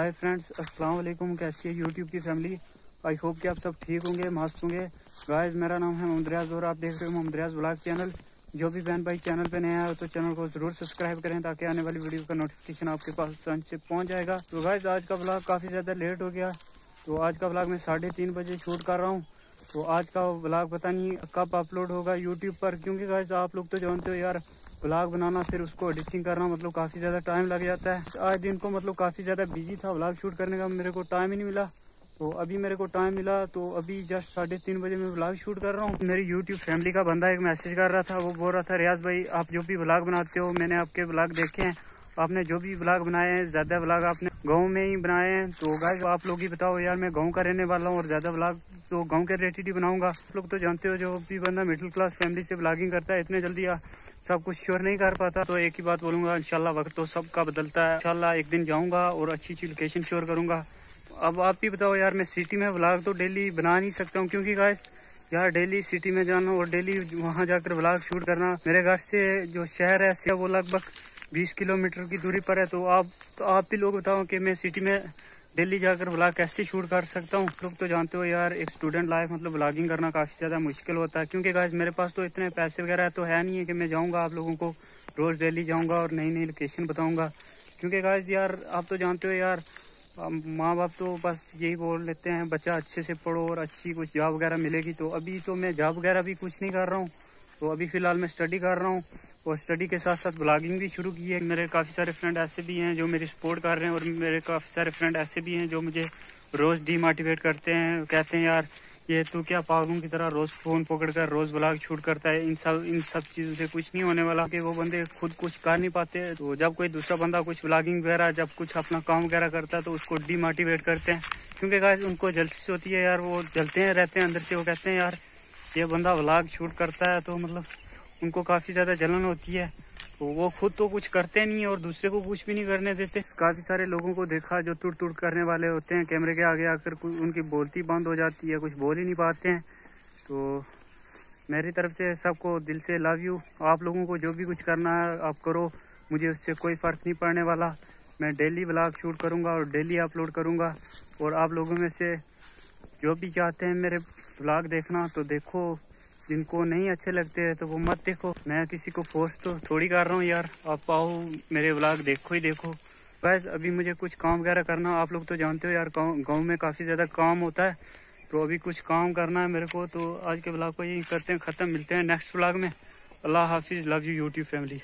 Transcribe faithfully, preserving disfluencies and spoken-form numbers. Hi friends, अस्सलाम वालेकुम। कैसी है यूट्यूब की फैमिली? आई होप कि आप सब ठीक होंगे, मस्त होंगे। गाइस, मेरा नाम है मोहम्मद रियाज और आप देख रहे हो मोहम्मद रियाज व्लॉग चैनल। जो भी बहन भाई चैनल पे नया हो तो चैनल को ज़रूर सब्सक्राइब करें ताकि आने वाली वीडियो का नोटिफिकेशन आपके पास टाइम से पहुँच जाएगा। तो गाइस, आज का व्लॉग काफ़ी ज़्यादा लेट हो गया, तो आज का व्लॉग मैं साढ़े तीन बजे शूट कर रहा हूँ। तो आज का व्लॉग पता नहीं कब अपलोड होगा यूट्यूब पर, क्योंकि गाइस आप लोग तो जानते हो यार, व्लॉग बनाना फिर उसको एडिटिंग करना मतलब काफ़ी ज़्यादा टाइम लग जाता है। आज दिन को मतलब काफ़ी ज़्यादा बिजी था, व्लॉग शूट करने का मेरे को टाइम ही नहीं मिला। तो अभी मेरे को टाइम मिला तो अभी जस्ट साढ़े तीन बजे मैं व्लॉग शूट कर रहा हूँ। मेरी यूट्यूब फैमिली का बंदा एक मैसेज कर रहा था, वो बोल रहा था रियाज भाई आप जो भी व्लॉग बनाते हो मैंने आपके व्लॉग देखे हैं, आपने जो भी व्लॉग बनाए हैं ज़्यादा व्लॉग आपने गाँव में ही बनाए हैं। तो गाइस आप लोग ही बताओ यार, मैं गाँव का रहने वाला हूँ और ज़्यादा व्लॉग तो गाँव के रिलेटेड ही बनाऊँगा। आप लोग तो जानते हो जो भी बंदा मिडिल क्लास फैमिली से व्लॉगिंग करता है इतने जल्दी सब कुछ श्योर नहीं कर पाता। तो एक ही बात बोलूँगा, इंशाल्लाह वक्त तो सबका बदलता है, इंशाल्लाह एक दिन जाऊँगा और अच्छी अच्छी लोकेशन श्योर करूँगा। अब आप भी बताओ यार, मैं सिटी में व्लॉग तो डेली बना नहीं सकता हूँ, क्योंकि गाइस यार डेली सिटी में जाना और डेली वहाँ जाकर व्लॉग शूट करना, मेरे घर से जो शहर है वो लगभग बीस किलोमीटर की दूरी पर है। तो आप तो आप भी लोग बताओ कि मैं सिटी में दिल्ली जाकर व्लॉग कैसे शूट कर सकता हूँ। लोग तो जानते हो यार, एक स्टूडेंट लाइफ मतलब व्लॉगिंग करना काफ़ी ज़्यादा मुश्किल होता है, क्योंकि गाइस मेरे पास तो इतने पैसे वगैरह तो है नहीं है कि मैं जाऊँगा आप लोगों को रोज़ डेली जाऊँगा और नई नई लोकेशन बताऊँगा। क्योंकि गाइस यार आप तो जानते हो यार, माँ बाप तो बस यही बोल लेते हैं बच्चा अच्छे से पढ़ो और अच्छी कुछ जॉब वगैरह मिलेगी। तो अभी तो मैं जॉब वगैरह भी कुछ नहीं कर रहा हूँ, तो अभी फ़िलहाल मैं स्टडी कर रहा हूँ और स्टडी के साथ साथ ब्लॉगिंग भी शुरू की है। मेरे काफ़ी सारे फ्रेंड ऐसे भी हैं जो मेरी सपोर्ट कर रहे हैं और मेरे काफ़ी सारे फ्रेंड ऐसे भी हैं जो मुझे रोज़ डीमोटिवेट करते हैं, कहते हैं यार ये तू क्या पागलों की तरह रोज़ फ़ोन पकड़कर रोज़ ब्लॉग शूट करता है, इन सब इन सब चीज़ों से कुछ नहीं होने वाला। कि वो बंदे खुद कुछ कर नहीं पाते, तो जब कोई दूसरा बंदा कुछ ब्लॉगिंग वगैरह जब कुछ अपना काम वगैरह करता है तो उसको डीमोटिवेट करते हैं, क्योंकि गाइस उनको जलसी होती है यार, वो जलते हैं रहते हैं अंदर से। वो कहते हैं यार ये बंदा व्लॉग शूट करता है, तो मतलब उनको काफ़ी ज़्यादा जलन होती है, तो वो खुद तो कुछ करते नहीं है और दूसरे को कुछ भी नहीं करने देते। काफ़ी सारे लोगों को देखा जो तुड़ तुड़ करने वाले होते हैं, कैमरे के आगे आकर उनकी बोलती बंद हो जाती है, कुछ बोल ही नहीं पाते हैं। तो मेरी तरफ से सबको दिल से लव यू। आप लोगों को जो भी कुछ करना है आप करो, मुझे उससे कोई फ़र्क नहीं पड़ने वाला। मैं डेली व्लॉग शूट करूँगा और डेली अपलोड करूँगा, और आप लोगों में से जो भी चाहते हैं मेरे व्लॉग देखना तो देखो, जिनको नहीं अच्छे लगते हैं तो वो मत देखो। मैं किसी को फोर्स तो थोड़ी कर रहा हूँ यार, आप आओ मेरे व्लॉग देखो ही देखो। बस अभी मुझे कुछ काम वगैरह करना, आप लोग तो जानते हो यार गांव में काफ़ी ज़्यादा काम होता है, तो अभी कुछ काम करना है मेरे को। तो आज के व्लॉग को यही करते हैं ख़त्म, मिलते हैं नेक्स्ट व्लॉग में। अल्लाह हाफिज़, लव यू यूट्यूब फैमिली।